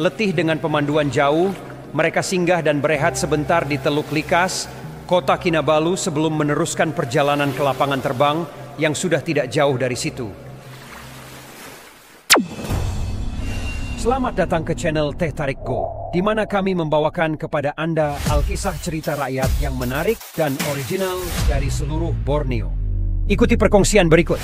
Letih dengan pemanduan jauh, mereka singgah dan berehat sebentar di Teluk Likas, Kota Kinabalu, sebelum meneruskan perjalanan ke lapangan terbang yang sudah tidak jauh dari situ. Selamat datang ke channel Teh Tarik Go, di mana kami membawakan kepada Anda alkisah cerita rakyat yang menarik dan original dari seluruh Borneo. Ikuti perkongsian berikut.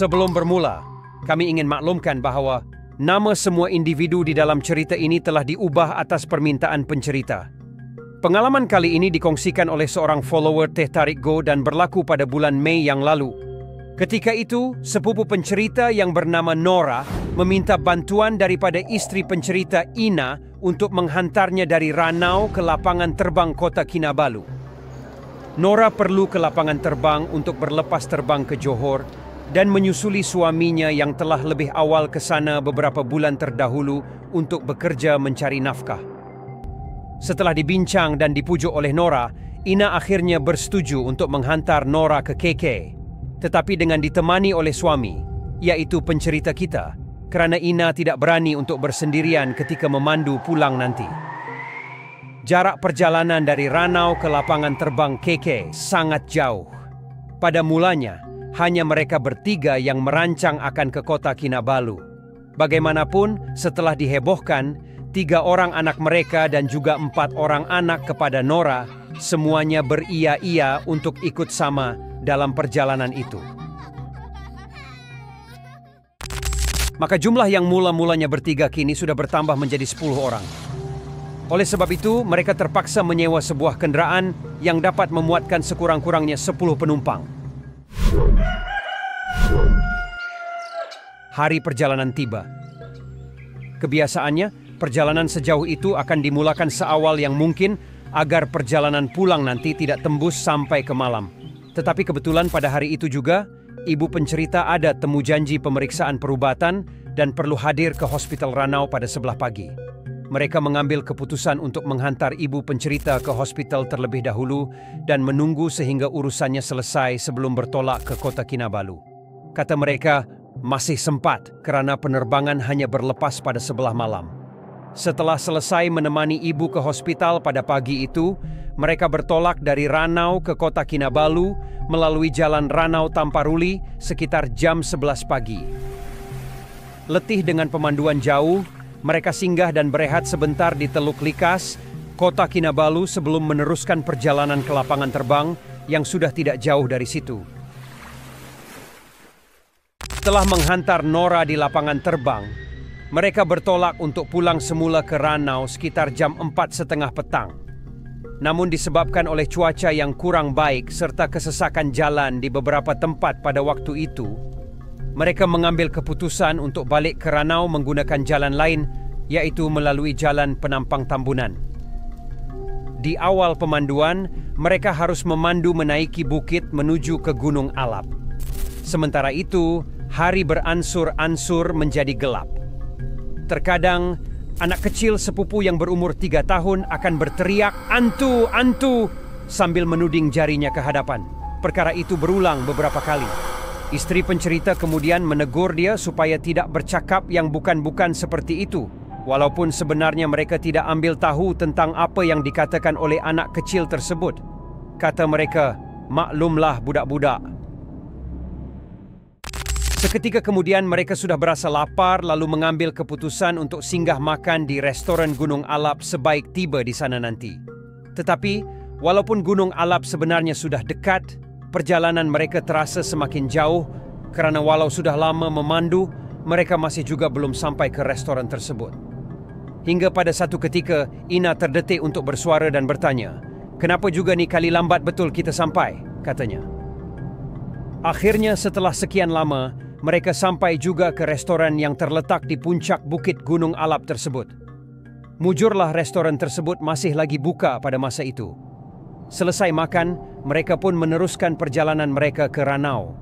Sebelum bermula, kami ingin maklumkan bahwa nama semua individu di dalam cerita ini telah diubah atas permintaan pencerita. Pengalaman kali ini dikongsikan oleh seorang follower Teh Tarik Go dan berlaku pada bulan Mei yang lalu. Ketika itu, sepupu pencerita yang bernama Nora meminta bantuan daripada istri pencerita Ina untuk menghantarnya dari Ranau ke lapangan terbang Kota Kinabalu. Nora perlu ke lapangan terbang untuk berlepas terbang ke Johor dan menyusuli suaminya yang telah lebih awal ke sana beberapa bulan terdahulu untuk bekerja mencari nafkah. Setelah dibincang dan dipujuk oleh Nora, Ina akhirnya bersetuju untuk menghantar Nora ke KK, tetapi dengan ditemani oleh suami, yaitu pencerita kita, kerana Ina tidak berani untuk bersendirian ketika memandu pulang nanti. Jarak perjalanan dari Ranau ke lapangan terbang KK sangat jauh. Pada mulanya, hanya mereka bertiga yang merancang akan ke Kota Kinabalu. Bagaimanapun, setelah dihebohkan, 3 orang anak mereka dan juga 4 orang anak kepada Nora, semuanya beria-ia untuk ikut sama dalam perjalanan itu. Maka jumlah yang mula-mulanya bertiga kini sudah bertambah menjadi 10 orang. Oleh sebab itu, mereka terpaksa menyewa sebuah kenderaan yang dapat memuatkan sekurang-kurangnya 10 penumpang. Hari perjalanan tiba. Kebiasaannya, perjalanan sejauh itu akan dimulakan seawal yang mungkin agar perjalanan pulang nanti tidak tembus sampai ke malam. Tetapi kebetulan pada hari itu juga, ibu pencerita ada temu janji pemeriksaan perubatan dan perlu hadir ke Hospital Ranau pada sebelah pagi. Mereka mengambil keputusan untuk menghantar ibu pencerita ke hospital terlebih dahulu dan menunggu sehingga urusannya selesai sebelum bertolak ke Kota Kinabalu. Kata mereka, masih sempat kerana penerbangan hanya berlepas pada sebelah malam. Setelah selesai menemani ibu ke hospital pada pagi itu, mereka bertolak dari Ranau ke Kota Kinabalu melalui Jalan Ranau Tamparuli sekitar jam 11 pagi. Letih dengan pemanduan jauh, mereka singgah dan berehat sebentar di Teluk Likas, Kota Kinabalu, sebelum meneruskan perjalanan ke lapangan terbang yang sudah tidak jauh dari situ. Setelah menghantar Nora di lapangan terbang, mereka bertolak untuk pulang semula ke Ranau sekitar jam 4:30 petang. Namun disebabkan oleh cuaca yang kurang baik serta kesesakan jalan di beberapa tempat pada waktu itu, mereka mengambil keputusan untuk balik ke Ranau menggunakan jalan lain, yaitu melalui jalan penampang Tambunan. Di awal pemanduan, mereka harus memandu menaiki bukit menuju ke Gunung Alap. Sementara itu, hari beransur-ansur menjadi gelap. Terkadang, anak kecil sepupu yang berumur 3 tahun akan berteriak, "Antu, antu!" sambil menuding jarinya ke hadapan. Perkara itu berulang beberapa kali. Istri pencerita kemudian menegur dia supaya tidak bercakap yang bukan-bukan seperti itu, walaupun sebenarnya mereka tidak ambil tahu tentang apa yang dikatakan oleh anak kecil tersebut. Kata mereka, "Maklumlah budak-budak." Seketika kemudian mereka sudah berasa lapar lalu mengambil keputusan untuk singgah makan di restoran Gunung Alap sebaik tiba di sana nanti. Tetapi, walaupun Gunung Alap sebenarnya sudah dekat, perjalanan mereka terasa semakin jauh kerana walau sudah lama memandu, mereka masih juga belum sampai ke restoran tersebut. Hingga pada satu ketika, Ina terdetik untuk bersuara dan bertanya, "Kenapa juga ni kali lambat betul kita sampai?" katanya. Akhirnya setelah sekian lama, mereka sampai juga ke restoran yang terletak di puncak bukit Gunung Alap tersebut. Mujurlah restoran tersebut masih lagi buka pada masa itu. Selesai makan, mereka pun meneruskan perjalanan mereka ke Ranau.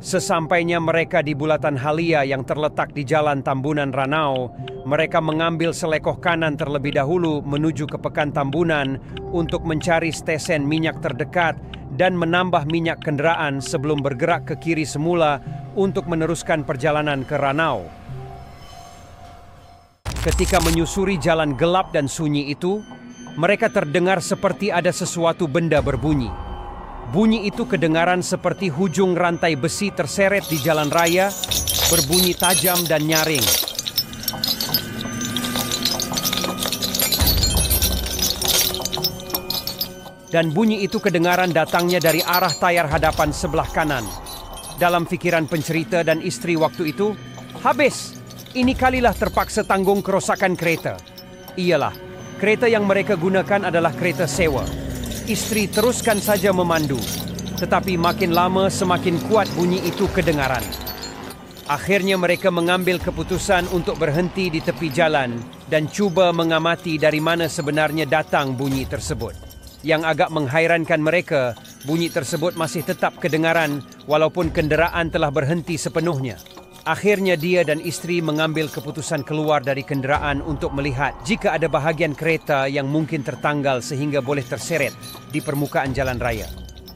Sesampainya mereka di Bulatan Halia yang terletak di Jalan Tambunan Ranau, mereka mengambil selekoh kanan terlebih dahulu menuju ke Pekan Tambunan untuk mencari stesen minyak terdekat dan menambah minyak kendaraan sebelum bergerak ke kiri semula untuk meneruskan perjalanan ke Ranau. Ketika menyusuri jalan gelap dan sunyi itu, mereka terdengar seperti ada sesuatu benda berbunyi. Bunyi itu kedengaran seperti hujung rantai besi terseret di jalan raya, berbunyi tajam dan nyaring. Dan bunyi itu kedengaran datangnya dari arah tayar hadapan sebelah kanan. Dalam pikiran pencerita dan istri waktu itu, habis, ini kalilah terpaksa tanggung kerusakan kereta. Iyalah, kereta yang mereka gunakan adalah kereta sewa. Istri teruskan saja memandu, tetapi makin lama semakin kuat bunyi itu kedengaran. Akhirnya mereka mengambil keputusan untuk berhenti di tepi jalan dan cuba mengamati dari mana sebenarnya datang bunyi tersebut. Yang agak menghairankan mereka, bunyi tersebut masih tetap kedengaran walaupun kenderaan telah berhenti sepenuhnya. Akhirnya dia dan istri mengambil keputusan keluar dari kenderaan untuk melihat jika ada bahagian kereta yang mungkin tertanggal sehingga boleh terseret di permukaan jalan raya.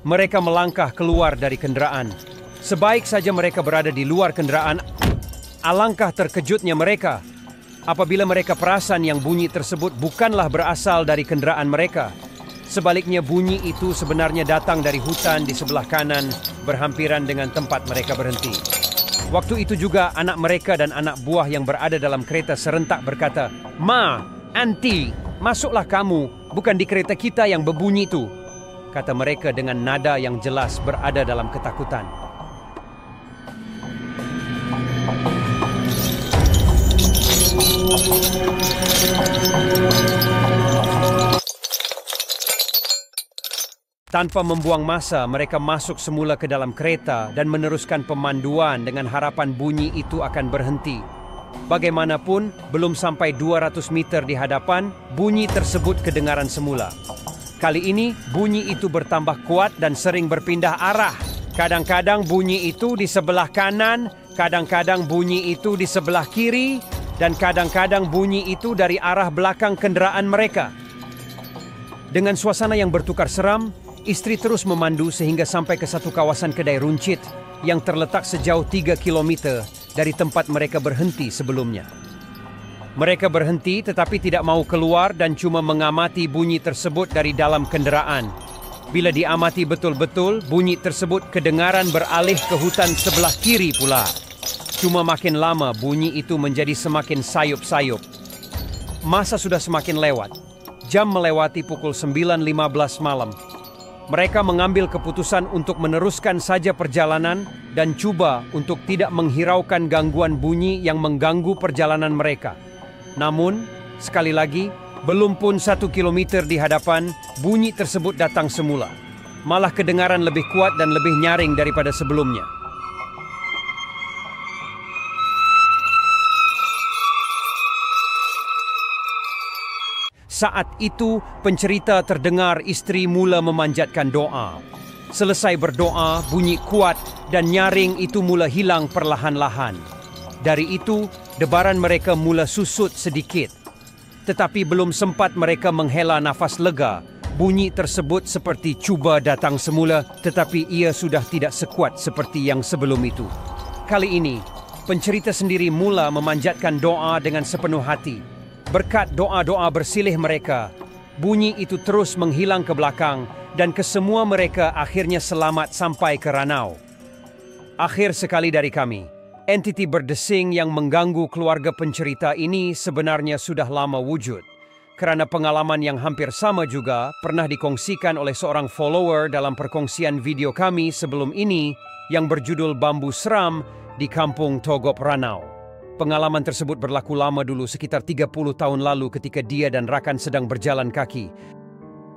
Mereka melangkah keluar dari kenderaan. Sebaik saja mereka berada di luar kenderaan, alangkah terkejutnya mereka apabila mereka perasan yang bunyi tersebut bukanlah berasal dari kenderaan mereka. Sebaliknya bunyi itu sebenarnya datang dari hutan di sebelah kanan berhampiran dengan tempat mereka berhenti. Waktu itu juga anak mereka dan anak buah yang berada dalam kereta serentak berkata, "Ma, Anti, masuklah kamu, bukan di kereta kita yang berbunyi itu," kata mereka dengan nada yang jelas berada dalam ketakutan. Tanpa membuang masa, mereka masuk semula ke dalam kereta dan meneruskan pemanduan dengan harapan bunyi itu akan berhenti. Bagaimanapun, belum sampai 200 meter di hadapan, bunyi tersebut kedengaran semula. Kali ini, bunyi itu bertambah kuat dan sering berpindah arah. Kadang-kadang bunyi itu di sebelah kanan, kadang-kadang bunyi itu di sebelah kiri, dan kadang-kadang bunyi itu dari arah belakang kenderaan mereka. Dengan suasana yang bertukar seram, istri terus memandu sehingga sampai ke satu kawasan kedai runcit yang terletak sejauh 3 km dari tempat mereka berhenti sebelumnya. Mereka berhenti tetapi tidak mau keluar dan cuma mengamati bunyi tersebut dari dalam kenderaan. Bila diamati betul-betul, bunyi tersebut kedengaran beralih ke hutan sebelah kiri pula. Cuma makin lama bunyi itu menjadi semakin sayup-sayup. Masa sudah semakin lewat. Jam melewati pukul 9.15 malam. Mereka mengambil keputusan untuk meneruskan saja perjalanan dan cuba untuk tidak menghiraukan gangguan bunyi yang mengganggu perjalanan mereka. Namun, sekali lagi, belum pun 1 kilometer di hadapan, bunyi tersebut datang semula. Malah kedengaran lebih kuat dan lebih nyaring daripada sebelumnya. Saat itu, pencerita terdengar istri mula memanjatkan doa. Selesai berdoa, bunyi kuat dan nyaring itu mula hilang perlahan-lahan. Dari itu, debaran mereka mula susut sedikit. Tetapi belum sempat mereka menghela nafas lega, bunyi tersebut seperti cuba datang semula, tetapi ia sudah tidak sekuat seperti yang sebelum itu. Kali ini, pencerita sendiri mula memanjatkan doa dengan sepenuh hati. Berkat doa-doa bersilih mereka, bunyi itu terus menghilang ke belakang dan kesemua mereka akhirnya selamat sampai ke Ranau. Akhir sekali dari kami, entiti berdesing yang mengganggu keluarga pencerita ini sebenarnya sudah lama wujud. Kerana pengalaman yang hampir sama juga pernah dikongsikan oleh seorang follower dalam perkongsian video kami sebelum ini yang berjudul Bambu Seram di Kampung Togop Ranau. Pengalaman tersebut berlaku lama dulu, sekitar 30 tahun lalu ketika dia dan rakan sedang berjalan kaki.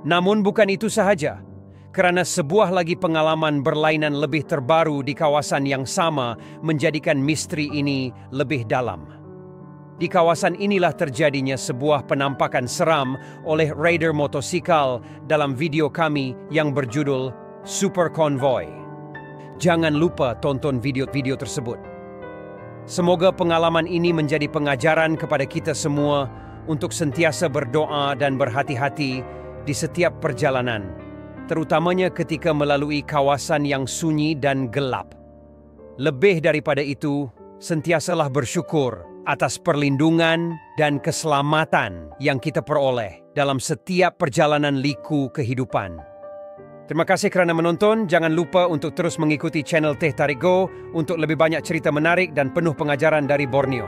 Namun bukan itu sahaja, kerana sebuah lagi pengalaman berlainan lebih terbaru di kawasan yang sama menjadikan misteri ini lebih dalam. Di kawasan inilah terjadinya sebuah penampakan seram oleh rider motosikal dalam video kami yang berjudul Super Convoy. Jangan lupa tonton video-video tersebut. Semoga pengalaman ini menjadi pengajaran kepada kita semua untuk sentiasa berdoa dan berhati-hati di setiap perjalanan. terutamanya ketika melalui kawasan yang sunyi dan gelap. Lebih daripada itu, sentiasalah bersyukur atas perlindungan dan keselamatan yang kita peroleh dalam setiap perjalanan liku kehidupan. Terima kasih kerana menonton. Jangan lupa untuk terus mengikuti channel Teh Tarik Go untuk lebih banyak cerita menarik dan penuh pengajaran dari Borneo.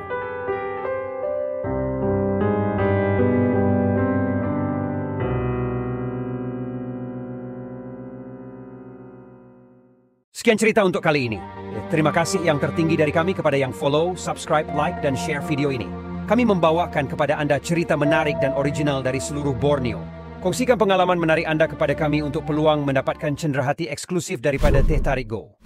Sekian cerita untuk kali ini. Terima kasih yang tertinggi dari kami kepada yang follow, subscribe, like dan share video ini. Kami membawakan kepada Anda cerita menarik dan original dari seluruh Borneo. Kongsikan pengalaman menarik Anda kepada kami untuk peluang mendapatkan cenderahati eksklusif daripada Teh Tarik Go.